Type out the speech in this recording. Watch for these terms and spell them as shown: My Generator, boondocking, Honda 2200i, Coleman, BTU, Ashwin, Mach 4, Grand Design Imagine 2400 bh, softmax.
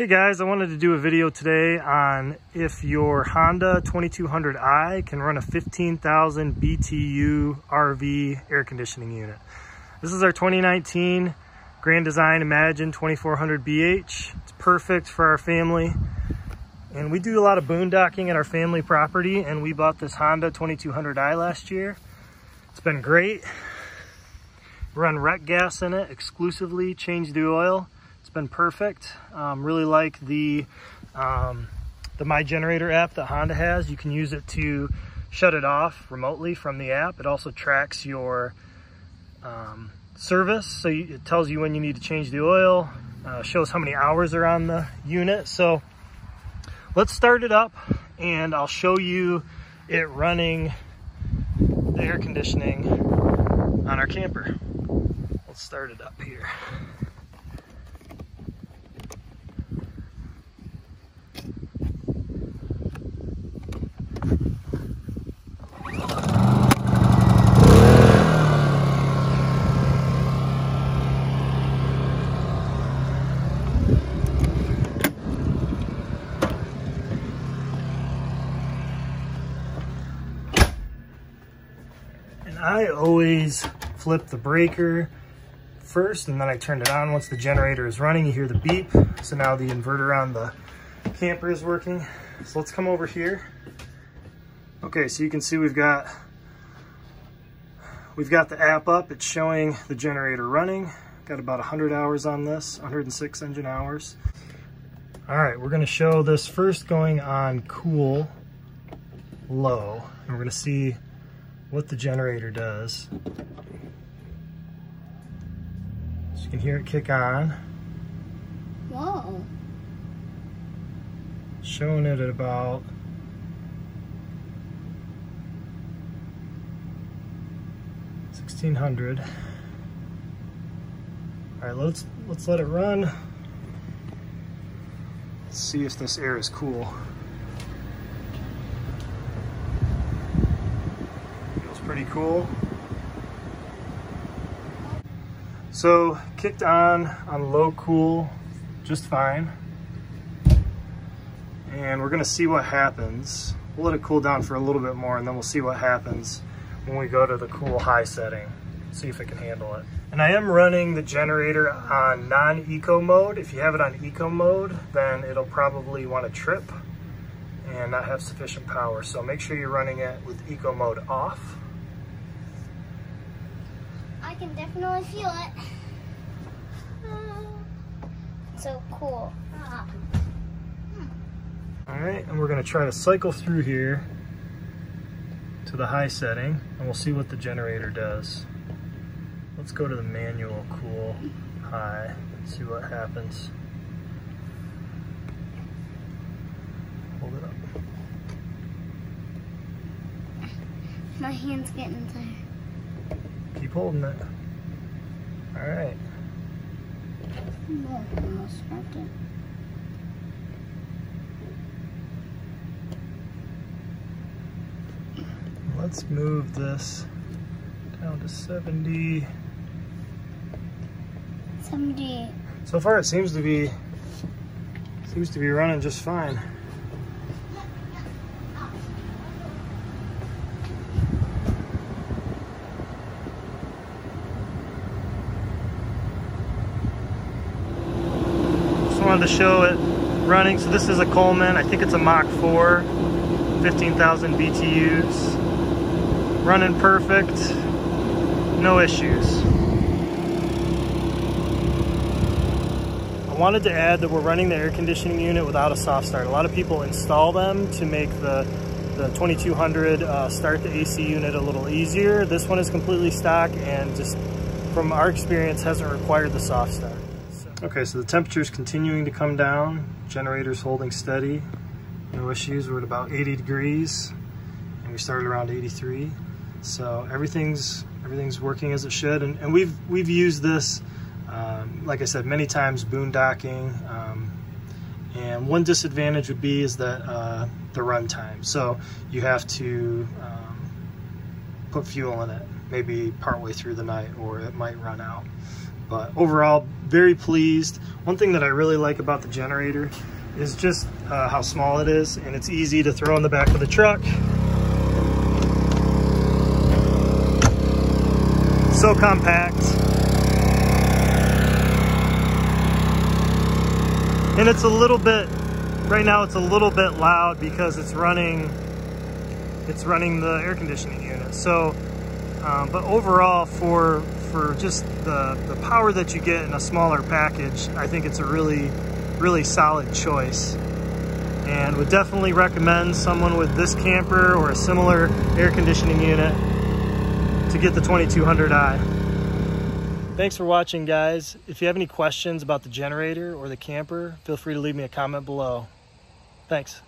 Hey guys, I wanted to do a video today on if your Honda 2200i can run a 15,000 BTU RV air conditioning unit. This is our 2019 Grand Design Imagine 2400 bh. It's perfect for our family. And we do a lot of boondocking at our family property, and we bought this Honda 2200i last year. It's been great. Run rec gas in it exclusively, changed the oil. It's been perfect. Really like the My Generator app that Honda has. You can use it to shut it off remotely from the app. It also tracks your service, so it tells you when you need to change the oil, shows how many hours are on the unit. So let's start it up and I'll show you it running the air conditioning on our camper. Let's start it up here. I always flip the breaker first and then I turn it on. Once the generator is running, you hear the beep. So now the inverter on the camper is working. So let's come over here. Okay, so you can see we've got the app up. It's showing the generator running. Got about 100 hours on this, 106 engine hours. All right, we're gonna show this first going on cool, low, and we're gonna see what the generator does. So you can hear it kick on. Whoa. Showing it at about 1600. All right, let's let it run. Let's see if this air is cool. Pretty cool. So kicked on low cool just fine, and we're gonna see what happens. We'll let it cool down for a little bit more and then we'll see what happens when we go to the cool high setting, see if it can handle it. And I am running the generator on non-eco mode. If you have it on eco mode, then it'll probably want to trip and not have sufficient power, so make sure you're running it with eco mode off. I can definitely feel it. So cool. All right, and we're gonna try to cycle through here to the high setting and we'll see what the generator does. Let's go to the manual cool high, see what happens. Hold it up. My hand's getting tired. Keep holding it. All right. Let's move this down to 70. 70. So far, it seems to be running just fine. Wanted to show it running. So this is a Coleman, I think it's a Mach 4, 15,000 BTUs. Running perfect, no issues. I wanted to add that we're running the air conditioning unit without a soft start. A lot of people install them to make the 2200 start the AC unit a little easier. This one is completely stock and just from our experience hasn't required the soft start. Okay, so the temperature is continuing to come down. Generator's holding steady, no issues. We're at about 80 degrees, and we started around 83. So everything's working as it should. And we've used this, like I said, many times boondocking. And one disadvantage would be is that the run time. So you have to put fuel in it, maybe partway through the night, or it might run out. But overall, very pleased. One thing that I really like about the generator is just how small it is, and it's easy to throw in the back of the truck. So compact. And it's a little bit, right now it's a little bit loud because it's running the air conditioning unit. So, but overall for just the power that you get in a smaller package, I think it's a really solid choice, and would definitely recommend someone with this camper or a similar air conditioning unit to get the 2200i. Thanks for watching, guys. If you have any questions about the generator or the camper, feel free to leave me a comment below. Thanks.